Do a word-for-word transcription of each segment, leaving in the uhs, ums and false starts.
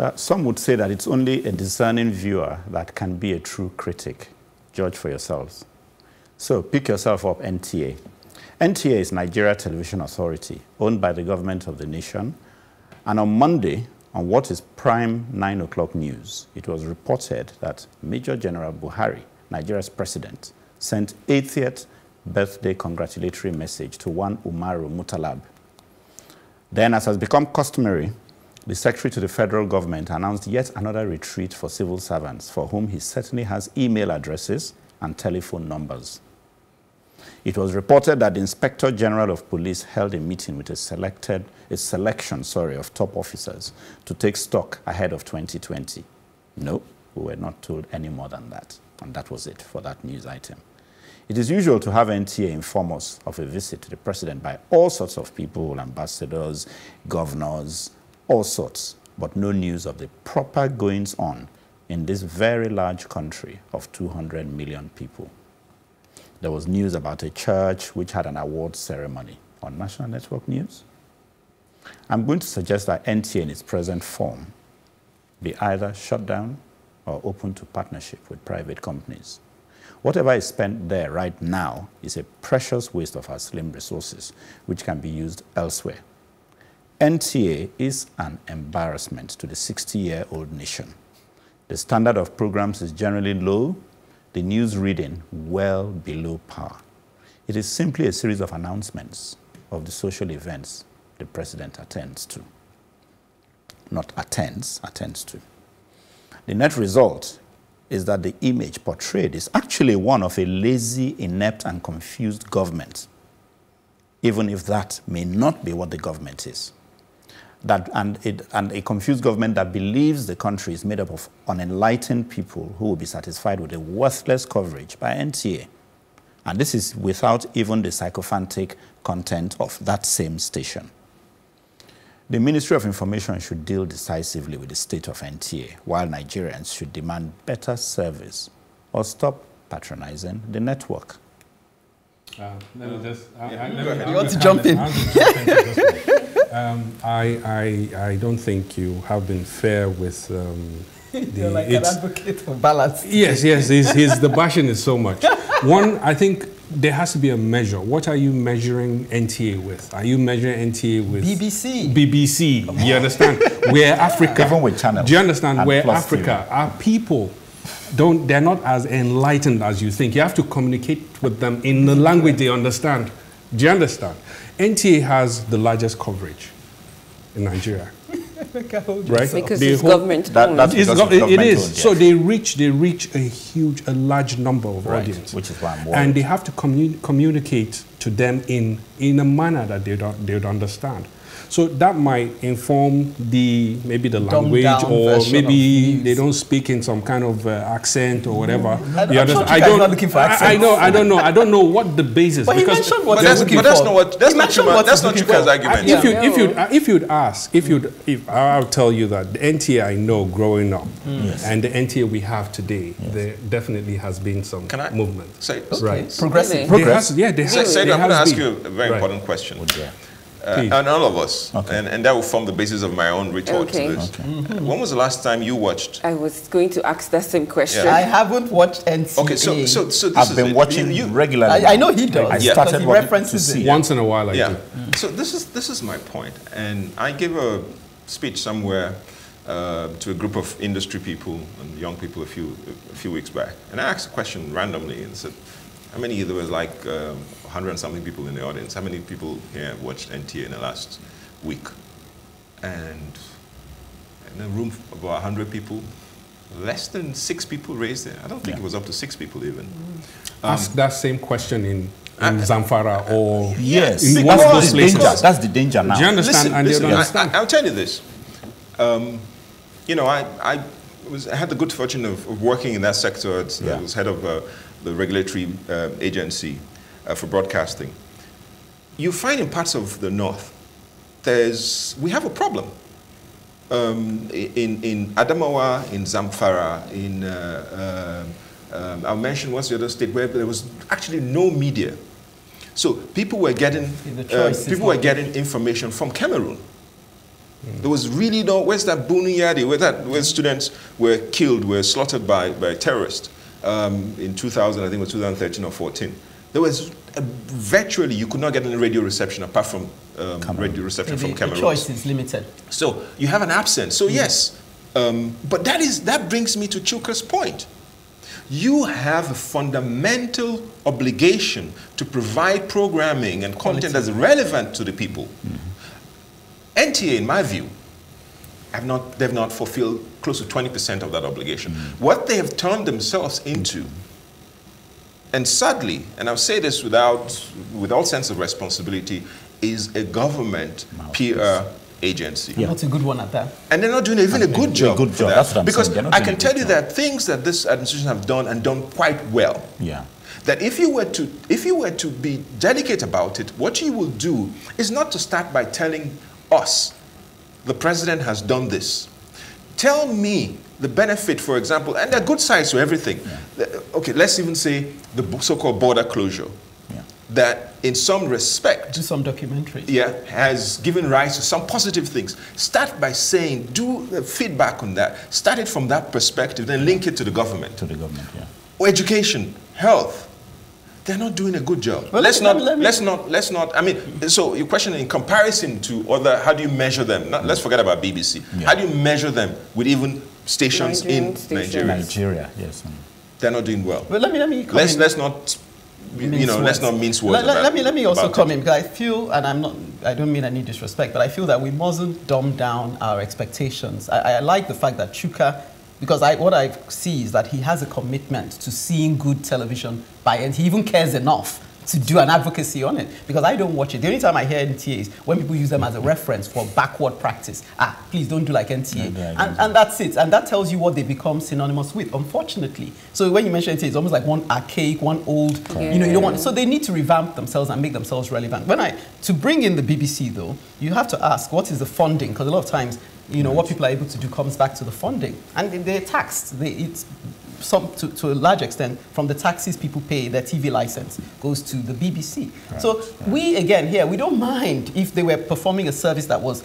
Uh, some would say that it's only a discerning viewer that can be a true critic. Judge for yourselves. So pick yourself up N T A. N T A is Nigeria Television Authority, owned by the government of the nation. And on Monday, on what is prime nine o'clock news, it was reported that Major General Buhari, Nigeria's president, sent eightieth birthday congratulatory message to one Umaru Mutalab. Then, as has become customary, the Secretary to the Federal Government announced yet another retreat for civil servants, for whom he certainly has email addresses and telephone numbers. It was reported that the Inspector General of Police held a meeting with a, selected, a selection sorry, of top officers to take stock ahead of twenty twenty. No, we were not told any more than that. And that was it for that news item. It is usual to have N T A inform us of a visit to the president by all sorts of people, ambassadors, governors, all sorts, but no news of the proper goings-on in this very large country of two hundred million people. There was news about a church which had an award ceremony on National Network News. I'm going to suggest that N T A in its present form be either shut down or open to partnership with private companies. Whatever is spent there right now is a precious waste of our slim resources, which can be used elsewhere. N T A is an embarrassment to the sixty-year-old nation. The standard of programs is generally low, the news reading well below par. It is simply a series of announcements of the social events the president attends to. Not attends, attends to. The net result is that the image portrayed is actually one of a lazy, inept, and confused government, even if that may not be what the government is. That, and, it, and a confused government that believes the country is made up of unenlightened people who will be satisfied with a worthless coverage by N T A. And this is without even the sycophantic content of that same station. The Ministry of Information should deal decisively with the state of N T A, while Nigerians should demand better service or stop patronizing the network. Uh, let me just, I, yeah, I, let me, you want to jump in? um, I, I, I don't think you have been fair with um, the... You're like an advocate for balance. Yes, yes, he's, he's, the bashing is so much. One, I think there has to be a measure. What are you measuring N T A with? Are you measuring N T A with... B B C. B B C, oh. You understand? We're Africa. Even with channels. Do you understand? We're Africa. T V. Our people... Don't, they're not as enlightened as you think. You have to communicate with them in the language they understand. Do you understand? N T A has the largest coverage in Nigeria. Right? Because it's government owned. It is. So they reach, they reach a huge, a large number of right, audience. Which is why I'm worried. And they have to commun communicate to them in, in a manner that they don't, they would understand. So that might inform the maybe the language, or maybe they don't speak in some kind of uh, accent or whatever. I, I'm sure I don't. Not looking for accent. I, I know. I don't know. I don't know what the basis. But he mentioned what they're looking for. But that's not what. That's not Chuka. That's not Chuka's argument. If you if you if you'd ask, if you'd if I'll tell you that the N T A I know growing up and the N T A we have today, there definitely has been some movement. Right. Progressive. Progress. Yeah. They have. I'm going to ask you a very important question. Uh, and all of us, okay. and, and that will form the basis of my own retort okay. to this. Okay. Mm-hmm. When was the last time you watched? I was going to ask that same question. Yeah. I haven't watched N T A. Okay, so, so, so this I've is been it. watching you regularly. I, I know he does. I yeah. started he references it. Once in a while I yeah. do. Mm-hmm. So this is, this is my point. And I gave a speech somewhere uh, to a group of industry people and young people a few, a few weeks back. And I asked a question randomly and said, how many, there was like um, one hundred and something people in the audience. How many people here watched N T A in the last week? And in a room of about one hundred people, less than six people raised it. I don't think yeah. it was up to six people even. Um, Ask that same question in, in Zamfara or yes. in one of those places. Danger. That's the danger now. Do you understand? Listen, and listen, you understand? I, I'll tell you this. Um, you know, I, I, was, I had the good fortune of, of working in that sector. It's, yeah. I was head of... Uh, the regulatory uh, agency uh, for broadcasting, you find in parts of the north, there's, we have a problem. Um, in, in Adamawa, in Zamfara, in, uh, uh, um, I'll mention what's the other state where there was actually no media. So people were getting, uh, people were getting information from Cameroon. Mm. There was really no, where's that Bunuyadi, where, that, where students were killed, were slaughtered by, by terrorists um, in two thousand, I think it was two thousand thirteen or fourteen. There was a, virtually, you could not get any radio reception apart from um, radio reception the, from Cameroon. The choice is limited. So you have an absence. So mm. yes, um, but that is that brings me to Chuka's point. You have a fundamental obligation to provide programming and content that's relevant to the people. Mm-hmm. N T A, in my view, have not, they've not fulfilled close to twenty percent of that obligation. Mm-hmm. What they have turned themselves into, and sadly, and I'll say this without, with all sense of responsibility, is a government P R agency. Yeah. Not a good one at that. And they're not doing even a good job. A good job. That. That's because I can tell you that things that this administration have done and done quite well. Yeah. That if you were to if you were to be delicate about it, what you will do is not to start by telling us the president has done this. Tell me the benefit, for example, and there are good sides to everything. Yeah. Okay, let's even say the so-called border closure. That in some respect, do some documentaries. Yeah, has given rise to some positive things. Start by saying, do the feedback on that. Start it from that perspective, then link it to the government. To the government, yeah. Or education, health. They're not doing a good job. Well, let's let me, not. Let me, let's not. Let's not. I mean, so your question in comparison to other, how do you measure them? Not, let's forget about B B C. Yeah. How do you measure them with even stations Nigerian in stations. Nigeria? Nigeria, yes. They're not doing well. Well, let me let me. Let's in. let's not. You know, words. let's not mince words. Let, about, let me let me also comment because I feel, and I'm not, I don't mean any disrespect, but I feel that we mustn't dumb down our expectations. I, I like the fact that Chuka, because I, what I see is that he has a commitment to seeing good television by, and he even cares enough to do an advocacy on it. Because I don't watch it. The only time I hear N T A is when people use them as a reference for backward practice. Ah, please don't do like N T A. No, and, and that's it. And that tells you what they become synonymous with, unfortunately. So when you mention N T A, it's almost like one archaic, one old, yeah. you know, you don't want it. So they need to revamp themselves and make themselves relevant. When I, to bring in the B B C though, you have to ask what is the funding? Because a lot of times, you know, right. what people are able to do comes back to the funding. And they're taxed. They, it's, Some, to, to a large extent, from the taxes people pay, their T V license goes to the B B C. Right, so right. we, again, here, we don't mind if they were performing a service that was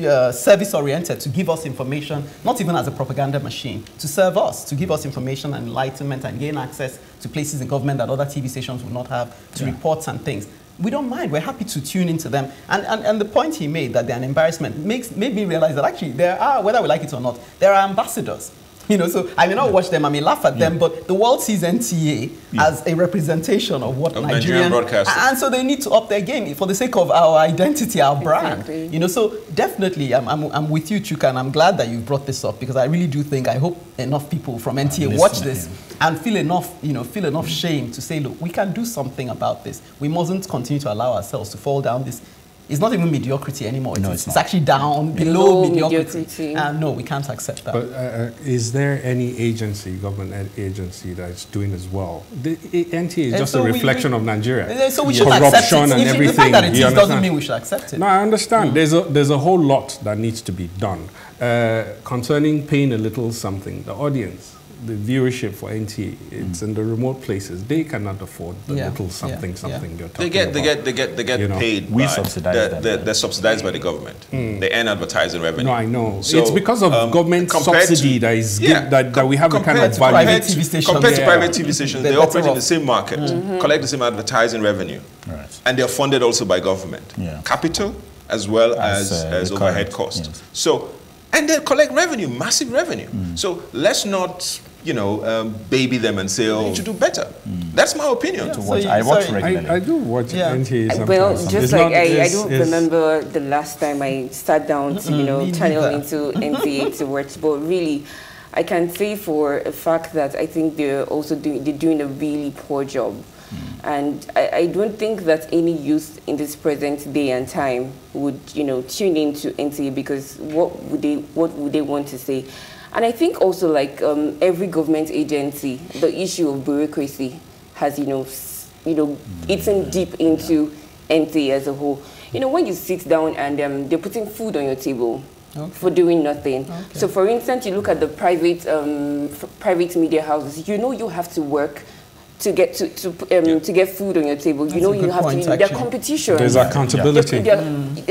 uh, service-oriented to give us information, not even as a propaganda machine, to serve us, to give us information and enlightenment and gain access to places in government that other T V stations would not have, to yeah. reports and things. We don't mind. We're happy to tune into them. And, and, and the point he made that they're an embarrassment makes, made me realize that actually there are, whether we like it or not, there are ambassadors. You know, so I may not watch them, I may laugh at yeah. them, but the world sees N T A yeah. as a representation of what of Nigerian, Nigerian broadcasting. And so they need to up their game for the sake of our identity, our brand. Exactly. You know, so definitely I'm, I'm, I'm with you, Chuka, and I'm glad that you brought this up because I really do think, I hope enough people from N T A Listen, watch this yeah. and feel enough, you know, feel enough shame to say, look, we can do something about this. We mustn't continue to allow ourselves to fall down this. It's not even mediocrity anymore. No, it's, it's, it's actually down below, below mediocrity. mediocrity. Uh, no, we can't accept that. But uh, is there any agency, government agency, that's doing as well? The N T A is and just so a reflection we, we, of Nigeria. So we should Corruption accept it. and should, everything. The fact that it is doesn't mean we should accept it. No, I understand. Mm. There's, a, there's a whole lot that needs to be done. Uh, concerning paying a little something, the audience, the viewership for N T A, it's mm. in the remote places. They cannot afford the yeah. little something, yeah. something yeah. you're talking they get, about. They get, they get, they get you know, paid. We subsidize the, them. They're, they're subsidized yeah. by the government. Mm. They earn advertising revenue. No, I know. So, it's because of um, government subsidy to, that is yeah, give, that, that we have a kind of value. Compared to private T V stations, compared yeah. to private T V stations they operate in the same market, mm-hmm. collect the same advertising revenue, right. and they're funded also by government. Yeah. Capital as well as, as, uh, as overhead costs. Yes. So. And they collect revenue, massive revenue. Mm. So let's not, you know, um, baby them and say, "Oh, you should do better." Mm. That's my opinion. Yeah, to watch. So you, I watch sorry. regularly. I, I do watch yeah. N T A sometimes. Well, just it's like not, I, I don't remember the last time I sat down to, you know, channel into N T A to watch. But really, I can say for a fact that I think they're also doing they're doing a really poor job, mm. and I, I don't think that any youth in this present day and time would, you know, tune into N T A because what would they, what would they want to say? And I think also like um, every government agency, the issue of bureaucracy has, you know, you know, eaten deep into N T A as a whole. You know, when you sit down and um, they're putting food on your table okay. for doing nothing. Okay. So, for instance, you look at the private um, private media houses. You know, you have to work to get to to, um, yeah. to get food on your table. That's you know, you have point, to. Actually. There's competition. There's accountability. Yeah. There,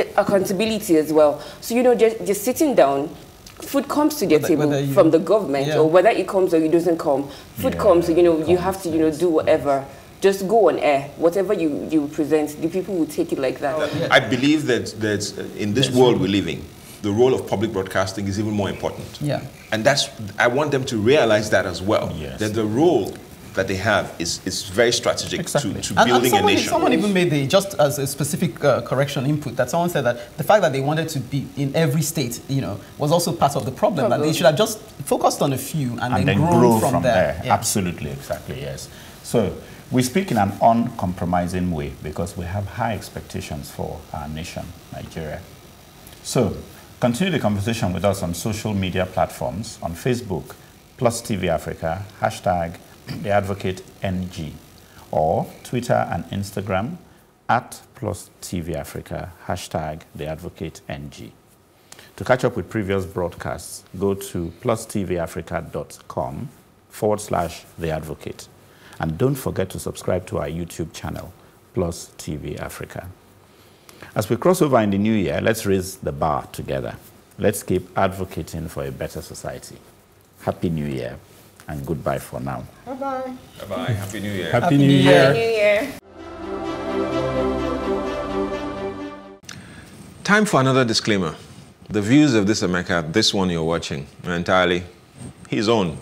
mm. Accountability as well. So you know, just just sitting down. Food comes to their whether, table whether you, from the government, yeah. or whether it comes or it doesn't come. Food yeah, comes, you know, you have to, you know, do whatever. Just go on air. Whatever you, you present, the people will take it like that. Oh, yeah. I believe that, that in this yes. world we're living, the role of public broadcasting is even more important. Yeah. And that's, I want them to realize that as well, yes. that the role that they have is, is very strategic exactly. to, to and, building and someone, a nation. Someone even made the, just as a specific uh, correction input, that someone said that the fact that they wanted to be in every state, you know, was also part of the problem, that they should have just focused on a few and, and then, then grown grow from, from there. there. Yeah. Absolutely, exactly, yes. So we speak in an uncompromising way because we have high expectations for our nation, Nigeria. So continue the conversation with us on social media platforms, on Facebook, Plus T V Africa, hashtag The Advocate N G, or Twitter and Instagram at Plus T V Africa, hashtag The Advocate N G. To catch up with previous broadcasts, go to plus t v africa dot com forward slash The Advocate. And don't forget to subscribe to our YouTube channel, Plus T V Africa. As we cross over in the new year, let's raise the bar together. Let's keep advocating for a better society. Happy New Year. And goodbye for now. Bye-bye. Bye-bye. Happy New Year. Happy, Happy New Year. Year. Happy New Year. Time for another disclaimer. The views of this Emeka, this one you're watching, are entirely his own.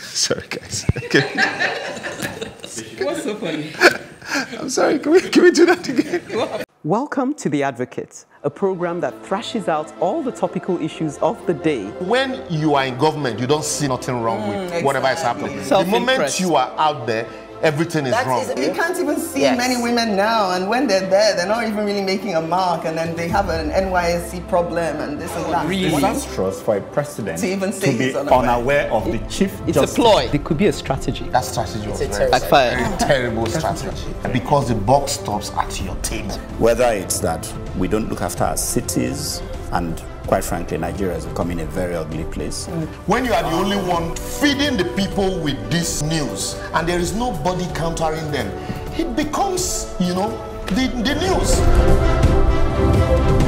Sorry, guys. Okay. What's so funny? I'm sorry. Can we, can we do that again? Welcome to The Advocate, a program that thrashes out all the topical issues of the day. When you are in government, you don't see nothing wrong mm, with exactly. whatever is happening. The moment you are out there, everything is that wrong. Is, you can't even see yes. many women now, and when they're there, they're not even really making a mark, and then they have an N Y S C problem, and this and that. Really? It's disastrous for a president to, even say to be unaware of the chief justice. It's a ploy. It could be a strategy. That strategy was terrible. Backfire. Terrible strategy. Because the buck stops at your table. Whether it's that we don't look after our cities, and quite frankly, Nigeria has become in a very ugly place. Mm. When you are the only one feeding the people with this news, and there is nobody countering them, it becomes, you know, the, the news.